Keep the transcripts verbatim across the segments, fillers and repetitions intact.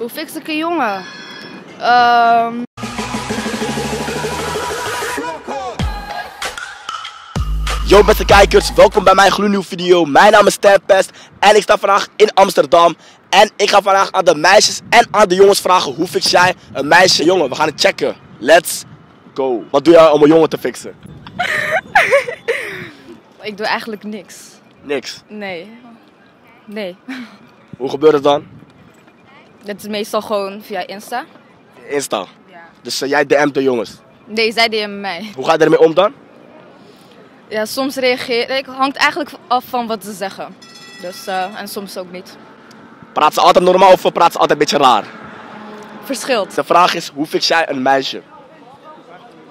Hoe fix ik een jongen? Um... Yo beste kijkers, welkom bij mijn gloednieuwe video. Mijn naam is Tempest en ik sta vandaag in Amsterdam. En ik ga vandaag aan de meisjes en aan de jongens vragen: hoe fix jij een meisje? Jongen, we gaan het checken. Let's go. Wat doe jij om een jongen te fixen? Ik doe eigenlijk niks. Niks? Nee. Nee. Hoe gebeurt het dan? Dat is meestal gewoon via Insta. Insta? Ja. Dus uh, jij D M'd de jongens? Nee, zij D M'en mij. Hoe ga je ermee om dan? Ja, soms reageer ik. Hangt eigenlijk af van wat ze zeggen. Dus, uh, en soms ook niet. Praat ze altijd normaal of praat ze altijd een beetje raar? Verschilt. De vraag is, hoe fix jij een meisje?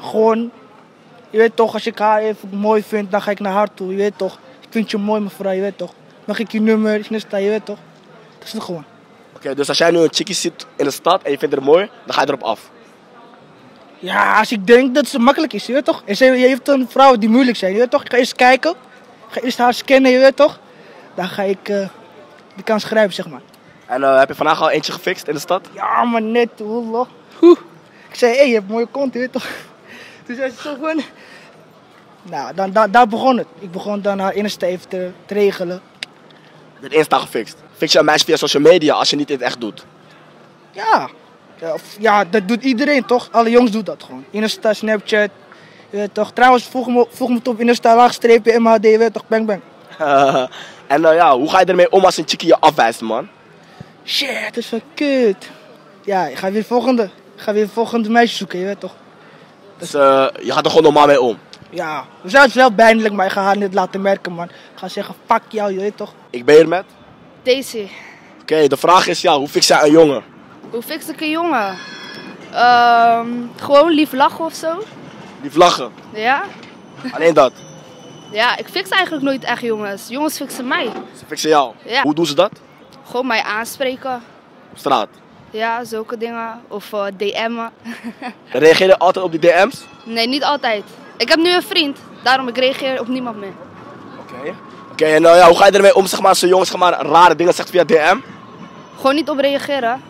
Gewoon, je weet toch, als ik haar even mooi vind, dan ga ik naar haar toe. Je weet toch, ik vind je mooi mevrouw, je weet toch. Mag ik je nummer, Insta, je weet toch. Dat is het gewoon. Oké, okay, dus als jij nu een chickie ziet in de stad en je vindt haar mooi, dan ga je erop af? Ja, als ik denk dat ze makkelijk is, je weet toch. En ze, je hebt een vrouw die moeilijk zijn, je weet toch. Ik ga eerst kijken, ik ga eerst haar scannen, je weet toch. Dan ga ik uh, de kans grijpen, zeg maar. En uh, heb je vandaag al eentje gefixt in de stad? Ja, maar net, hoor. Ik zei, hé, hey, je hebt een mooie kont, je weet toch. Toen zei ze zo van... Nou, dan, dan, daar begon het. Ik begon dan haar Insta even te, te regelen. Het Insta gefixt? Fix je een meisje via social media als je niet dit echt doet? Ja. Ja, of, ja, dat doet iedereen toch? Alle jongens doen dat gewoon. Insta, Snapchat, je weet toch. Trouwens, voeg me, voeg me op Insta, laagstreepje, M H D, je weet toch, bang bang. En nou uh, ja, hoe ga je ermee om als een chickie je afwijst, man? Shit, dat is wel kut. Ja, ik ga weer volgende, ik ga weer volgende meisje zoeken, je weet toch. Dus uh, je gaat er gewoon normaal mee om? Ja, we zijn het wel pijnlijk, maar ik ga haar niet laten merken, man. Ik ga zeggen, fuck jou, je weet toch. Ik ben hier met? Daisy. Oké, okay, de vraag is, ja, hoe fix jij een jongen? Hoe fix ik een jongen? Um, gewoon lief lachen of zo. Lief lachen? Ja. Alleen dat? Ja, ik fix eigenlijk nooit echt jongens. Jongens fixen mij. Ze fixen jou? Ja. Hoe doen ze dat? Gewoon mij aanspreken. Op straat? Ja, zulke dingen. Of uh, D M'en. Reageer je altijd op die D M's? Nee, niet altijd. Ik heb nu een vriend, daarom ik reageer op niemand meer. Oké. Okay. Oké, okay, en nou ja, hoe ga je ermee om, zeg maar, als zo'n jongens zeg maar, rare dingen zegt via D M? Gewoon niet op reageren.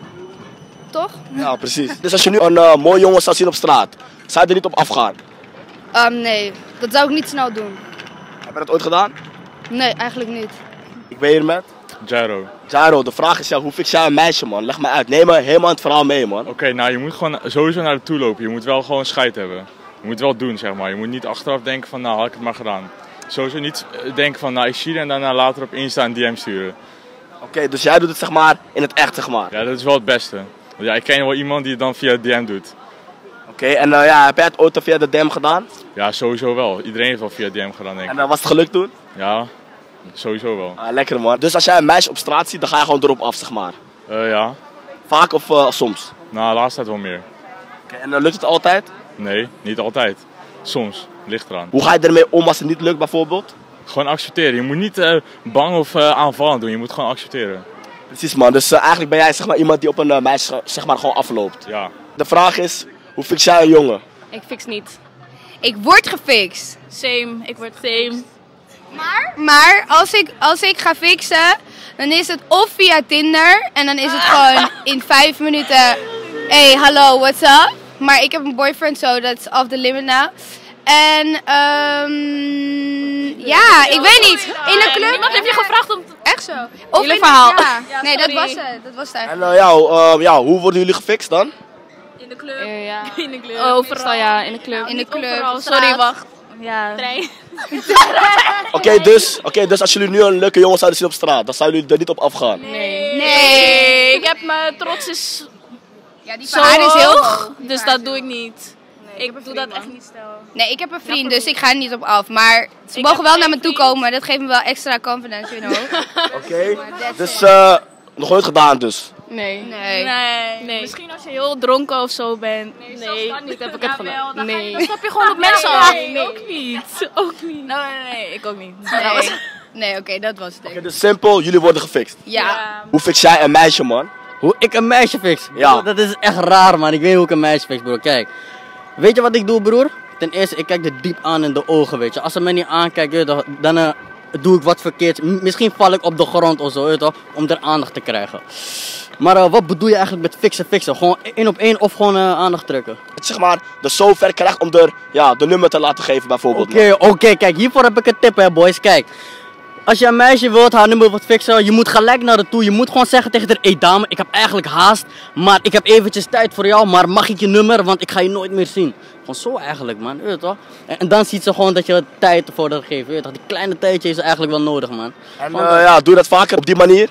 Toch? Ja, precies. Dus als je nu een uh, mooi jongen zou zien op straat, zou je er niet op afgaan? Um, nee, dat zou ik niet snel doen. Heb je dat ooit gedaan? Nee, eigenlijk niet. Ik ben hier met... Jairo. Jairo, de vraag is ja, hoe fix jij een meisje, man? Leg mij uit, neem me helemaal het verhaal mee, man. Oké, okay, nou je moet gewoon sowieso naar de toe lopen. Je moet wel gewoon scheid hebben. Je moet het wel doen, zeg maar. Je moet niet achteraf denken van, nou had ik het maar gedaan. Sowieso niet denken van, nou ik zie je en daarna later op Insta een D M sturen. Oké, okay, dus jij doet het zeg maar in het echt, zeg maar. Ja, dat is wel het beste. Ja, ik ken wel iemand die het dan via D M doet. Oké, okay, en uh, ja, heb jij het ooit via de D M gedaan? Ja, sowieso wel. Iedereen heeft wel via D M gedaan, denk ik. En uh, was het gelukt toen? Ja. Sowieso wel. Ah, lekker man. Dus als jij een meisje op straat ziet, dan ga je gewoon erop af, zeg maar? Uh, ja. Vaak of uh, soms? Nou, de laatste tijd wel meer. Okay, en uh, lukt het altijd? Nee, niet altijd. Soms. Ligt eraan. Hoe ga je ermee om als het niet lukt, bijvoorbeeld? Gewoon accepteren. Je moet niet uh, bang of uh, aanvallend doen. Je moet gewoon accepteren. Precies man. Dus uh, eigenlijk ben jij zeg maar, iemand die op een uh, meisje zeg maar, gewoon afloopt. Ja. De vraag is, hoe fix jij een jongen? Ik fix niet. Ik word gefixt. Same. Ik word same. Maar, maar als, ik, als ik ga fixen, dan is het of via Tinder en dan is het gewoon in vijf minuten, hey, hallo, what's up? Maar ik heb een boyfriend zo, dat is off the limit now. En um, ja, ik weet niet, in de club... Niemand heeft je gevraagd om... Echt zo? Of in verhaal. Ja, nee, dat was het, dat was het eigenlijk. En uh, ja, uh, ja, hoe worden jullie gefixt dan? In de club. Uh, ja. In de club. Overal, ja, in de club. In de club. Sorry, wacht. Ja. Oké, okay, dus, okay, dus als jullie nu een leuke jongen zouden zien op straat, dan zouden jullie er niet op afgaan? Nee. Nee. Ik heb mijn trots is ja, die zo haar is heel hoog, die dus dat doe ik niet. Nee, ik ik doe dat man. Echt niet stel. Nee, ik heb een vriend, dus ik ga er niet op af. Maar ze ik mogen wel naar me toe komen, dat geeft me wel extra confidence, you know. Oké, okay. Dus uh, nog nooit gedaan dus? Nee. Nee. Nee. Nee. Misschien als je heel dronken of zo bent. Nee, nee. Dan niet heb ik het gedaan. Dan, nee. Dan stap je gewoon op mensen af. Nee, nee, nee. Ook niet. Ook niet. Nee, nee, nee. Ik ook niet. Nee, nee. nee oké, okay, dat was het. Oké, okay, dus simpel, jullie worden gefixt. Ja. Ja. Hoe fix jij een meisje, man? Hoe ik een meisje fix? Ja. Dat is echt raar, man. Ik weet hoe ik een meisje fix, broer. Kijk, weet je wat ik doe, broer? Ten eerste, ik kijk er diep aan in de ogen, weet je. Als ze mij niet aankijkt, dan... Uh, doe ik wat verkeerds. Misschien val ik op de grond of zo, weet je wel, om er aandacht te krijgen. Maar uh, wat bedoel je eigenlijk met fixen, fixen? Gewoon één op één of gewoon uh, aandacht trekken? Het zeg maar de zo ver krijgt om er, ja, de nummer te laten geven bijvoorbeeld. Oké, okay, oké, okay, kijk, hiervoor heb ik een tip, hè boys. Kijk, als je een meisje wilt, haar nummer wilt fixen, je moet gelijk naar haar toe. Je moet gewoon zeggen tegen haar, hé hey, dame, ik heb eigenlijk haast, maar ik heb eventjes tijd voor jou, maar mag ik je nummer, want ik ga je nooit meer zien. Gewoon zo eigenlijk, man, weet je toch? En, en dan ziet ze gewoon dat je tijd voor haar geeft, weet je toch? Die kleine tijdje is eigenlijk wel nodig, man. En uh, ja, doe dat vaker op die manier?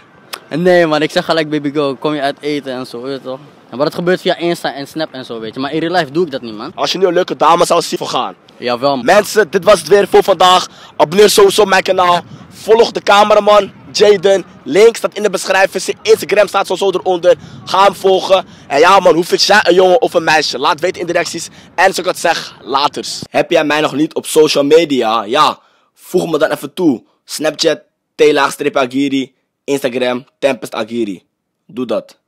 Nee man, ik zeg gelijk baby go, kom je uit eten en zo, weet je toch? Maar dat gebeurt via Insta en Snap en zo, weet je. Maar in real life doe ik dat niet, man. Als je nu een leuke dame zou zien, voorgaan. Jawel, man. Mensen, dit was het weer voor vandaag. Abonneer sowieso op mijn kanaal. Volg de cameraman, Jayden. Link staat in de beschrijving. Zijn Instagram staat sowieso eronder. Ga hem volgen. En ja man, hoe fix jij een jongen of een meisje? Laat weten in de reacties. En zoals ik het zeg, laters. Heb jij mij nog niet op social media? Ja, voeg me dan even toe. Snapchat, t-agiri. Instagram, Tempest Agiri. Doe dat.